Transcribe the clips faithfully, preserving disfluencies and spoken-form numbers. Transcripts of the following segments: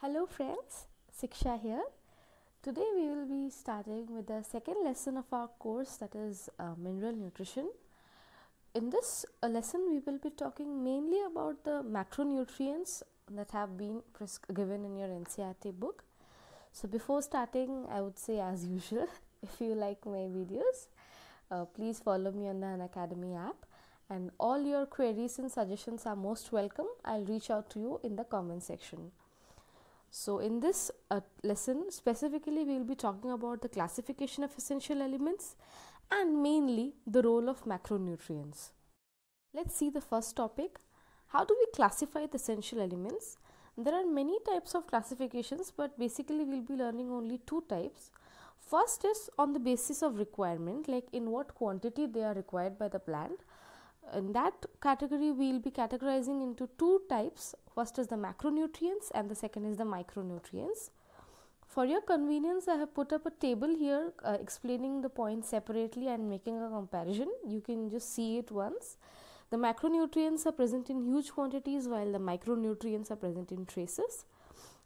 Hello friends, Sikshya here. Today we will be starting with the second lesson of our course, that is uh, mineral nutrition. In this uh, lesson we will be talking mainly about the macronutrients that have been given in your N C E R T book. So before starting, I would say as usual, if you like my videos, uh, please follow me on the Unacademy app, and all your queries and suggestions are most welcome. I'll reach out to you in the comment section. So in this uh, lesson specifically we will be talking about the classification of essential elements and mainly the role of macronutrients. Let's see the first topic. How do we classify the essential elements? There are many types of classifications, but basically we will be learning only two types. First is on the basis of requirement, like in what quantity they are required by the plant. In that category we will be categorizing into two types. First is the macronutrients and the second is the micronutrients. For your convenience, I have put up a table here uh, explaining the points separately and making a comparison. You can just see it once. The macronutrients are present in huge quantities while the micronutrients are present in traces.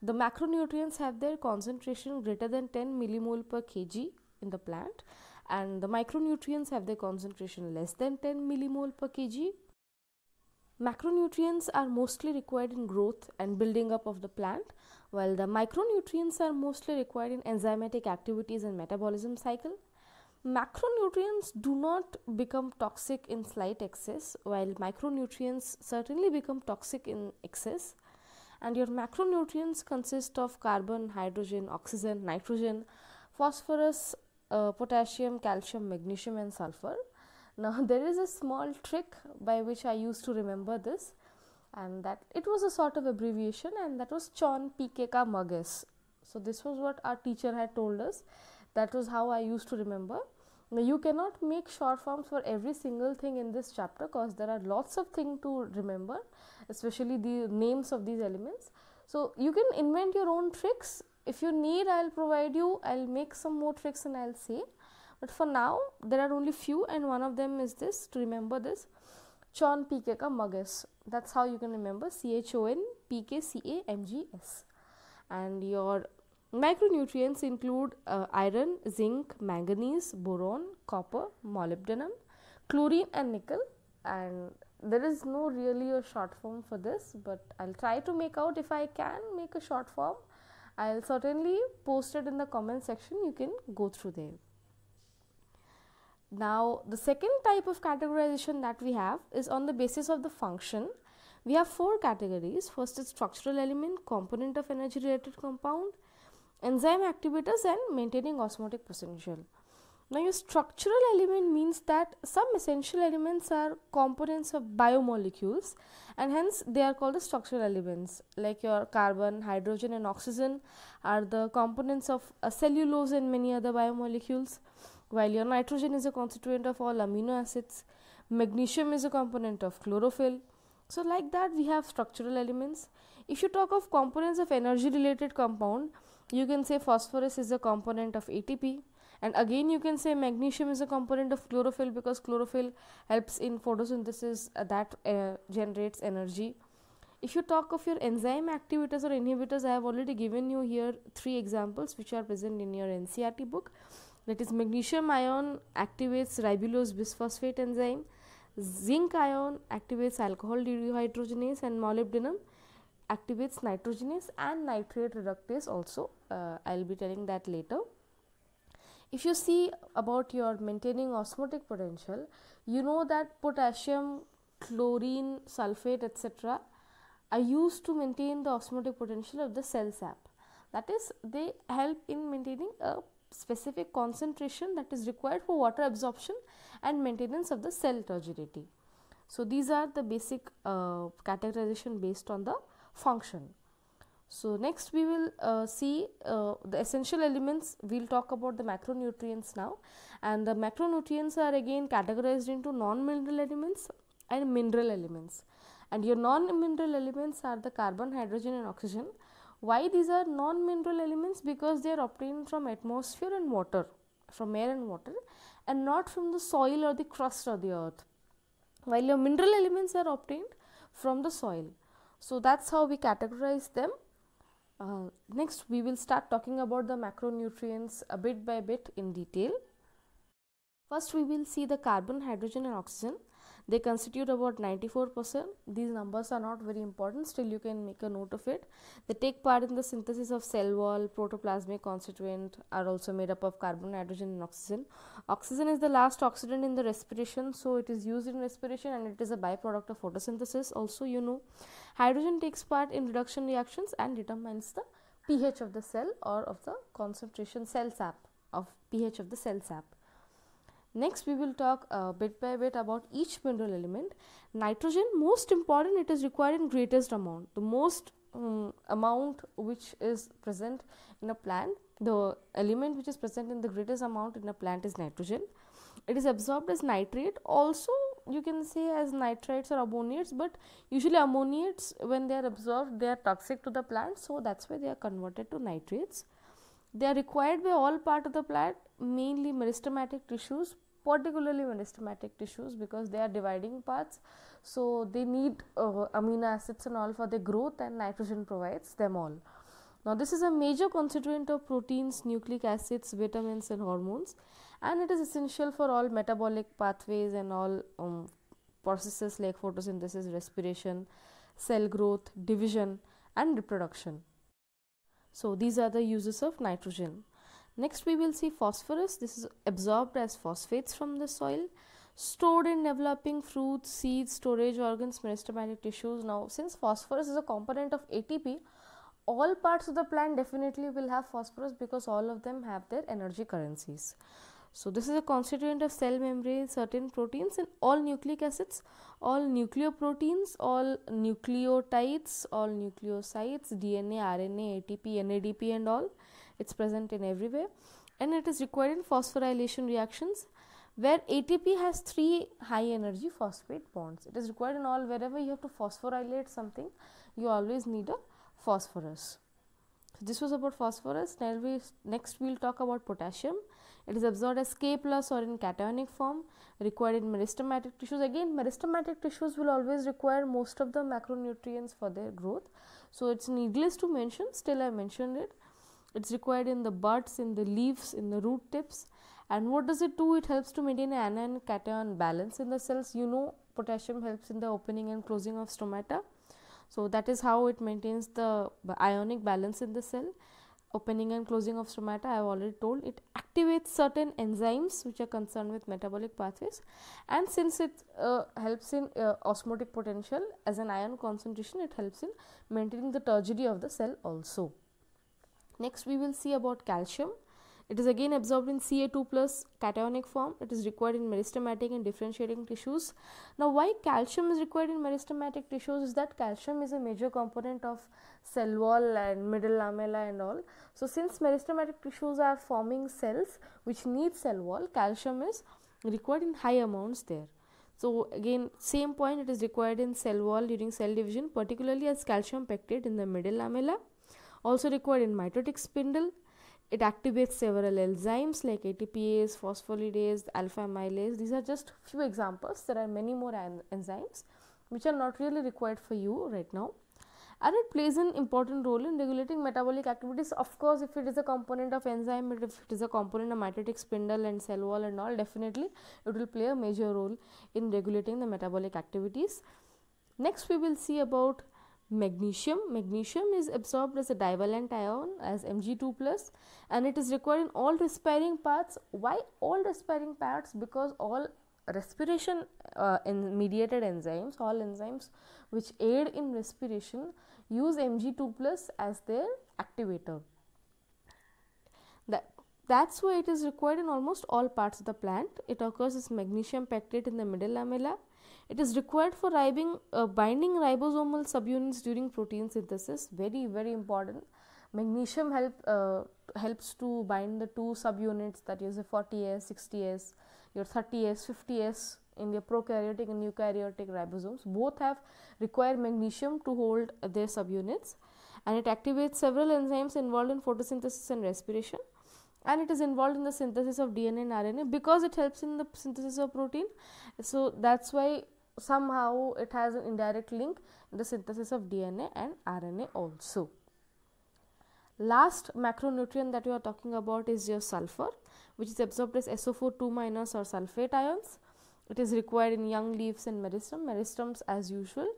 The macronutrients have their concentration greater than ten millimole per kilogram in the plant, and the micronutrients have their concentration less than ten millimole per kilogram. Macronutrients are mostly required in growth and building up of the plant, while the micronutrients are mostly required in enzymatic activities and metabolism cycle. Macronutrients do not become toxic in slight excess, while micronutrients certainly become toxic in excess. And your macronutrients consist of carbon, hydrogen, oxygen, nitrogen, phosphorus, Uh, potassium, calcium, magnesium and sulfur. Now there is a small trick by which I used to remember this, and that it was a sort of abbreviation, and that was Chon P K Ka Magas. So this was what our teacher had told us. That was how I used to remember. Now you cannot make short forms for every single thing in this chapter because there are lots of things to remember, especially the names of these elements. So you can invent your own tricks. If you need, I'll provide you, I'll make some more tricks and I'll say. But for now, there are only few, and one of them is this, to remember this. Chon P K Ka Magas. That's how you can remember. C H O N P K C A M G S. And your micronutrients include uh, iron, zinc, manganese, boron, copper, molybdenum, chlorine and nickel. And there is no really a short form for this, but I'll try to make out. If I can make a short form, I'll certainly post it in the comment section. You can go through there. Now the second type of categorization that we have is on the basis of the function. We have four categories. First is structural element, component of energy related compound, enzyme activators and maintaining osmotic potential. Now your structural element means that some essential elements are components of biomolecules, and hence they are called the structural elements. Like your carbon, hydrogen and oxygen are the components of uh, cellulose and many other biomolecules, while your nitrogen is a constituent of all amino acids, magnesium is a component of chlorophyll. So like that we have structural elements. If you talk of components of energy related compound, you can say phosphorus is a component of A T P. And again you can say magnesium is a component of chlorophyll because chlorophyll helps in photosynthesis uh, that uh, generates energy. If you talk of your enzyme activators or inhibitors, I have already given you here three examples which are present in your N C E R T book. That is, magnesium ion activates ribulose bisphosphate enzyme, zinc ion activates alcohol dehydrogenase, and molybdenum activates nitrogenase and nitrate reductase also. Uh, I will be telling that later. If you see about your maintaining osmotic potential, you know that potassium, chlorine, sulfate, et cetera are used to maintain the osmotic potential of the cell sap. That is, they help in maintaining a specific concentration that is required for water absorption and maintenance of the cell turgidity. So these are the basic uh, categorization based on the function. So next we will uh, see uh, the essential elements. We will talk about the macronutrients now, and the macronutrients are again categorized into non-mineral elements and mineral elements. And your non-mineral elements are the carbon, hydrogen and oxygen. Why these are non-mineral elements? Because they are obtained from atmosphere and water, from air and water, and not from the soil or the crust or the earth, while your mineral elements are obtained from the soil. So that's how we categorize them. Uh, next we will start talking about the macronutrients a bit by bit in detail. First we will see the carbon, hydrogen and oxygen. They constitute about ninety-four percent. These numbers are not very important, still you can make a note of it. They take part in the synthesis of cell wall. Protoplasmic constituent are also made up of carbon, hydrogen and oxygen. Oxygen is the last oxidant in the respiration, so it is used in respiration and it is a byproduct of photosynthesis also, you know. Hydrogen takes part in reduction reactions and determines the pH of the cell or of the concentration cell sap of pH of the cell sap. Next we will talk uh, bit by bit about each mineral element. Nitrogen, most important, it is required in greatest amount. The most um, amount which is present in a plant, the element which is present in the greatest amount in a plant is nitrogen. It is absorbed as nitrate, also you can say as nitrites or ammoniates, but usually ammoniates, when they are absorbed, they are toxic to the plant, so that's why they are converted to nitrates. They are required by all part of the plant, mainly meristematic tissues, particularly meristematic tissues, because they are dividing parts, so they need uh, amino acids and all for their growth, and nitrogen provides them all. Now this is a major constituent of proteins, nucleic acids, vitamins and hormones, and it is essential for all metabolic pathways and all um, processes like photosynthesis, respiration, cell growth, division and reproduction. So these are the uses of nitrogen. Next we will see phosphorus. This is absorbed as phosphates from the soil, stored in developing fruits, seeds, storage organs, meristematic tissues. Now since phosphorus is a component of A T P, all parts of the plant definitely will have phosphorus because all of them have their energy currencies. So this is a constituent of cell membrane, certain proteins and all nucleic acids, all nucleoproteins, all nucleotides, all nucleosides, D N A, R N A, A T P, N A D P and all. It's present in everywhere, and it is required in phosphorylation reactions where A T P has three high energy phosphate bonds. It is required in all, wherever you have to phosphorylate something, you always need a phosphorus. So this was about phosphorus. Now we, next we will talk about potassium. It is absorbed as K plus or in cationic form, required in meristematic tissues. Again, meristematic tissues will always require most of the macronutrients for their growth. So it's needless to mention, still I mentioned it. It's required in the buds, in the leaves, in the root tips. And what does it do? It helps to maintain anion cation balance in the cells. You know, potassium helps in the opening and closing of stomata. So that is how it maintains the ionic balance in the cell. Opening and closing of stomata, I have already told. It activates certain enzymes which are concerned with metabolic pathways, and since it uh, helps in uh, osmotic potential as an ion concentration, it helps in maintaining the turgidity of the cell also. Next we will see about calcium. It is again absorbed in C A two plus cationic form. It is required in meristematic and differentiating tissues. Now why calcium is required in meristematic tissues is that calcium is a major component of cell wall and middle lamella and all. So since meristematic tissues are forming cells which need cell wall, calcium is required in high amounts there. So again, same point, it is required in cell wall during cell division, particularly as calcium pectate in the middle lamella. Also required in mitotic spindle. It activates several enzymes like A T P ase, phospholipase, alpha-amylase. These are just few examples. There are many more en enzymes which are not really required for you right now. And it plays an important role in regulating metabolic activities. Of course, if it is a component of enzyme, if it is a component of mitotic spindle and cell wall and all, definitely it will play a major role in regulating the metabolic activities. Next, we will see about magnesium. Magnesium is absorbed as a divalent ion as M G two plus, and it is required in all respiring parts. Why all respiring parts? Because all respiration uh, in mediated enzymes, all enzymes which aid in respiration use M G two plus as their activator. That, that's why it is required in almost all parts of the plant. It occurs as magnesium pectate in the middle lamella. It is required for ribing, uh, binding ribosomal subunits during protein synthesis. Very, very important. Magnesium help uh, helps to bind the two subunits, that is the forty S, sixty S, your thirty S, fifty S in your prokaryotic and eukaryotic ribosomes. Both have require magnesium to hold their subunits, and it activates several enzymes involved in photosynthesis and respiration. And it is involved in the synthesis of D N A and R N A because it helps in the synthesis of protein. So that's why somehow it has an indirect link in the synthesis of D N A and R N A also. Last macronutrient that we are talking about is your sulfur, which is absorbed as S O four two minus or sulfate ions. It is required in young leaves and meristem, meristems as usual,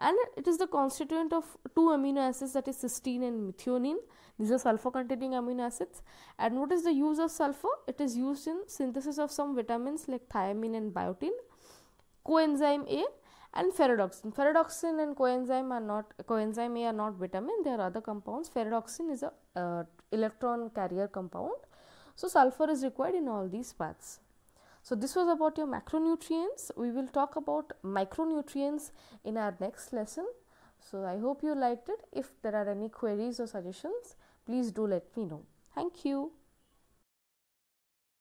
and it is the constituent of two amino acids, that is cysteine and methionine. These are sulfur containing amino acids. And what is the use of sulfur? It is used in synthesis of some vitamins like thiamine and biotin, coenzyme A and ferredoxin. Ferredoxin and coenzyme are not, coenzyme A are not vitamin, they are other compounds. Ferredoxin is a uh, electron carrier compound. So sulfur is required in all these paths. So this was about your macronutrients. We will talk about micronutrients in our next lesson. So I hope you liked it. If there are any queries or suggestions, please do let me know. Thank you.